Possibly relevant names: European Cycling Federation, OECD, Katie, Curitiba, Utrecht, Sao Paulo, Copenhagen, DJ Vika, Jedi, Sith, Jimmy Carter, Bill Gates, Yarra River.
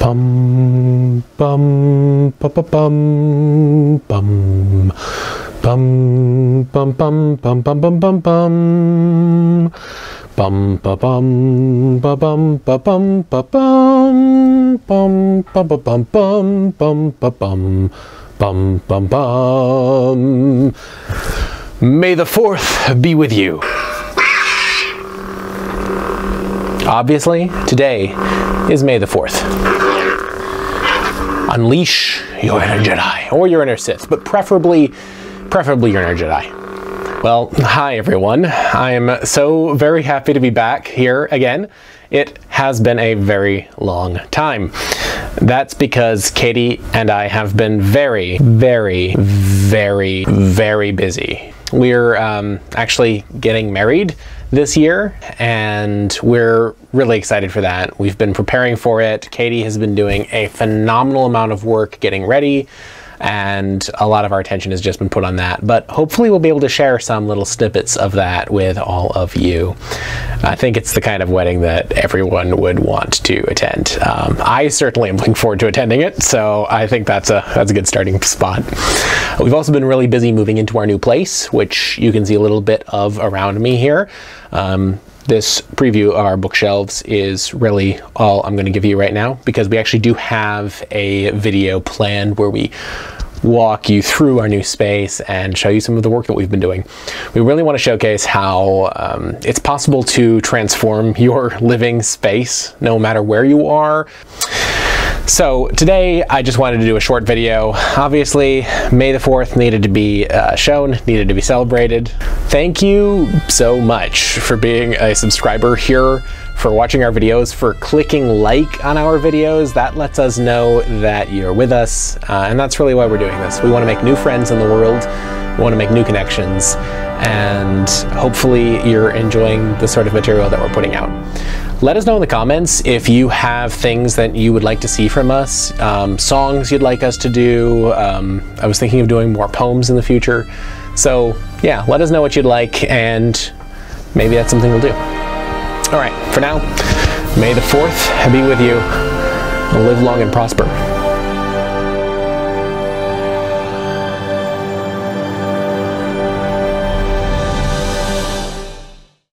Bum bum pa pa bum bum bum bum bum bum bum bum bum bum bum pa bum pa bum pa bum pa bum bum pa pa bum bum bum pa bum bum bum bum. May the Fourth be with you. Obviously, today is May the 4th. Unleash your inner Jedi, or your inner Sith, but preferably your inner Jedi. Well, hi everyone. I am so very happy to be back here again. It has been a very long time. That's because Katie and I have been very busy. We're actually getting married this year, and we're really excited for that. We've been preparing for it. Katie has been doing a phenomenal amount of work getting ready, and a lot of our attention has just been put on that. But hopefully we'll be able to share some little snippets of that with all of you. I think it's the kind of wedding that everyone would want to attend. I certainly am looking forward to attending it, so I think that's a good starting spot. We've also been really busy moving into our new place, which you can see a little bit of around me here. This preview of our bookshelves is really all I'm going to give you right now, because we actually do have a video planned where we walk you through our new space and show you some of the work that we've been doing. We really want to showcase how it's possible to transform your living space no matter where you are. So today I just wanted to do a short video. Obviously, May the 4th needed to be shown, needed to be celebrated. Thank you so much for being a subscriber here, for watching our videos, for clicking like on our videos. That lets us know that you're with us, and that's really why we're doing this. We want to make new friends in the world, we want to make new connections, and hopefully you're enjoying the sort of material that we're putting out. Let us know in the comments if you have things that you would like to see from us, songs you'd like us to do. I was thinking of doing more poems in the future. So yeah, let us know what you'd like, and maybe that's something we'll do. All right, for now, May the 4th be with you. Live long and prosper.